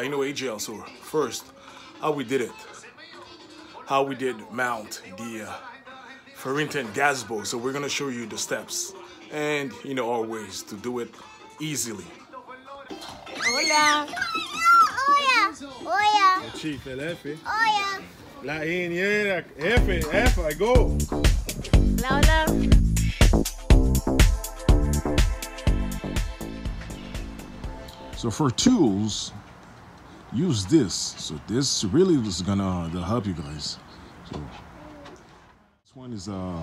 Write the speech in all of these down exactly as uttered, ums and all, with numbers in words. Taino A G L sewer. First, how we did it. How we did mount the uh, Farrington Gazebo. So we're going to show you the steps and, you know, our ways to do it easily. Hola. Hola. Hola. Hola. La ingeniera. F, F, I go. Hola, hola. So for tools, use this. So this really is gonna help you guys. So this one is uh,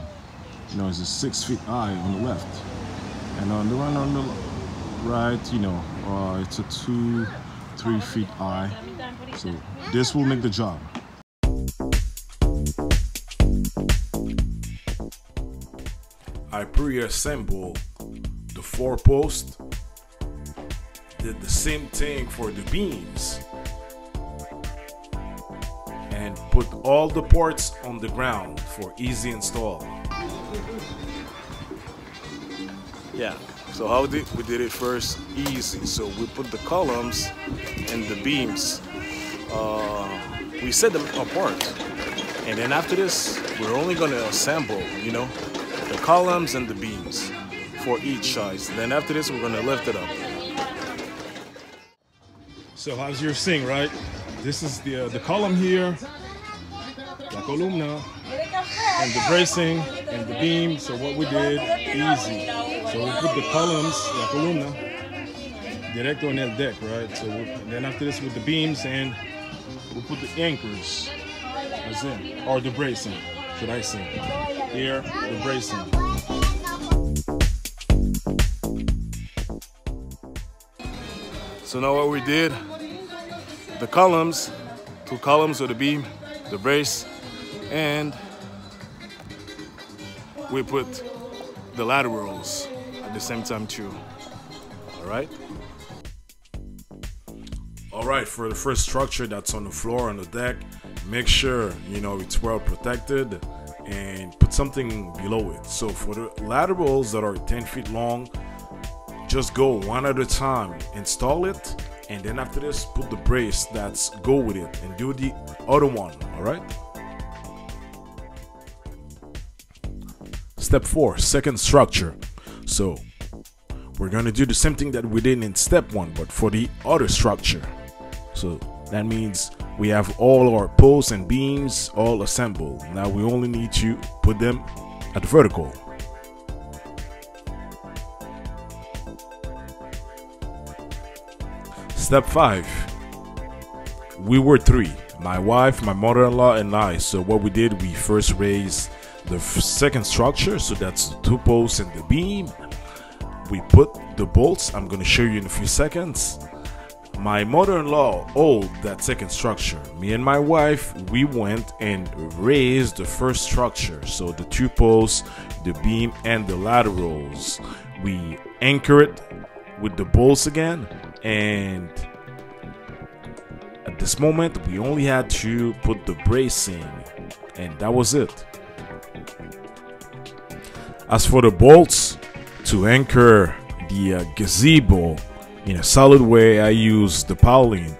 you know, it's a six feet high on the left, and on the one on the right, you know, uh, it's a two, three feet high. So this will make the job. I pre-assembled the four posts. Did the same thing for the beams and put all the parts on the ground for easy install. Yeah, so how did we did it first? Easy. So we put the columns and the beams, uh, we set them apart, and then after this we're only going to assemble, you know, the columns and the beams for each size. Then after this we're going to lift it up. So as you're seeing, right, this is the uh, the column here, la columna, and the bracing and the beam. So what we did, easy. So we put the columns, la columna, directo on el deck, right? So we, and then after this with the beams, and we put the anchors, as in, or the bracing, should I say? Here, the bracing. So now what we did, the columns, two columns of the beam, the brace, and we put the laterals at the same time too, all right? All right, for the first structure that's on the floor, on the deck, make sure, you know, it's well protected and put something below it. So for the laterals that are ten feet long, just go one at a time, install it, and then after this put the brace that's go with it and do the other one, all right? Step four, second structure. So we're gonna do the same thing that we did in step one, but for the other structure. So that means we have all our posts and beams all assembled. Now we only need to put them at the vertical. Step five, we were three, my wife, my mother-in-law, and I. So what we did, we first raised the second structure, so that's the two posts and the beam. We put the bolts, I'm gonna show you in a few seconds. My mother-in-law owned that second structure. Me and my wife, we went and raised the first structure, so the two posts, the beam, and the laterals. We anchored with the bolts again, and at this moment we only had to put the bracing, and that was it. As for the bolts, to anchor the uh, gazebo in a solid way, I used the Pauling,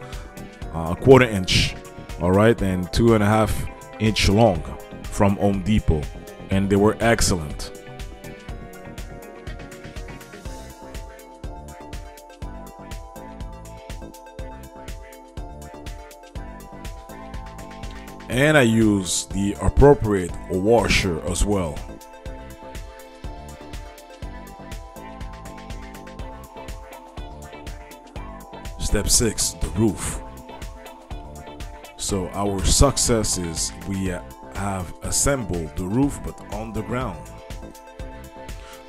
uh, quarter inch, all right, and two and a half inch long from Home Depot, and they were excellent. And I use the appropriate washer as well. Step six, the roof. So our success is we have assembled the roof, but on the ground.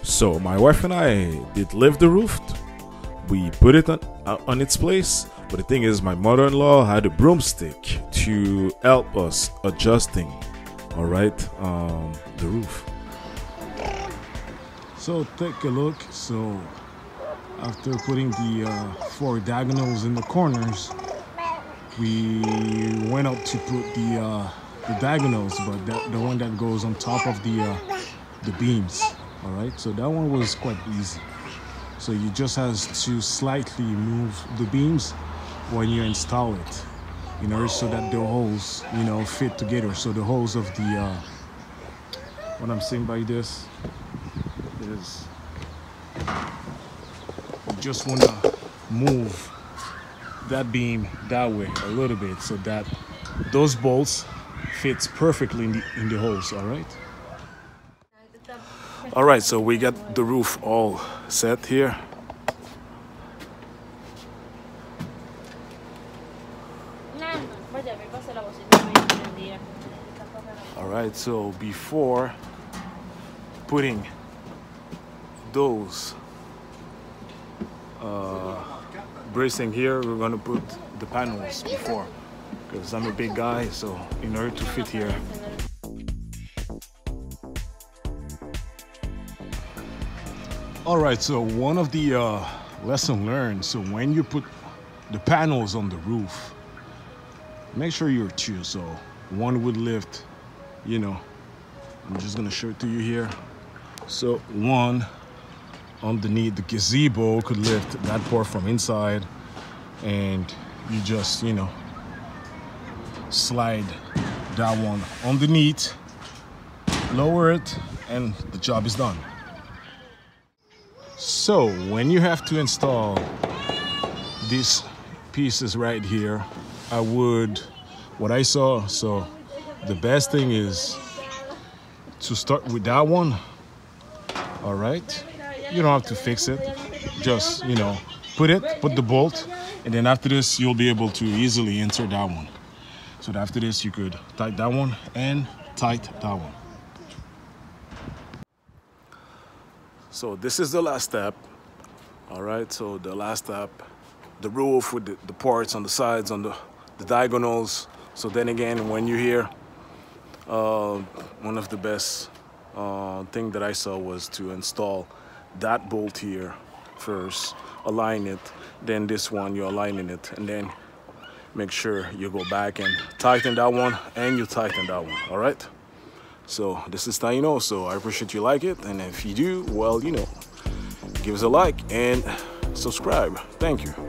So my wife and I did lift the roof. We put it on, on its place. But the thing is, my mother-in-law had a broomstick to help us adjusting, all right, um, the roof. So take a look. So after putting the uh, four diagonals in the corners, we went up to put the, uh, the diagonals, but that, the one that goes on top of the, uh, the beams, all right? So that one was quite easy. So you just have to slightly move the beams when you install it, in order so that the holes, you know, fit together. So the holes of the, uh, what I'm saying by this is, you just want to move that beam that way a little bit so that those bolts fits perfectly in the, in the holes. All right. All right, so we got the roof all set here. All right, so before putting those uh, bracing here, we're gonna put the panels before, because I'm a big guy, so in order to fit here. All right, so one of the uh, lesson learned, so when you put the panels on the roof, make sure you're two, so one would lift, you know, I'm just gonna show it to you here. So one underneath the gazebo could lift that part from inside, and you just, you know, slide that one underneath, lower it, and the job is done. So when you have to install these pieces right here, I would, what I saw, so the best thing is to start with that one. All right, you don't have to fix it, just, you know, put it, put the bolt, and then after this you'll be able to easily insert that one. So after this you could tighten that one and tighten that one. So this is the last step. All right, so the last step, the roof with the, the parts on the sides, on the, the diagonals. So then again, when you hear, uh, one of the best uh, thing that I saw was to install that bolt here first, align it, then this one, you're aligning it, and then make sure you go back and tighten that one, and you tighten that one, all right? So this is Taino, so I appreciate you like it, and if you do, well, you know, give us a like and subscribe. Thank you.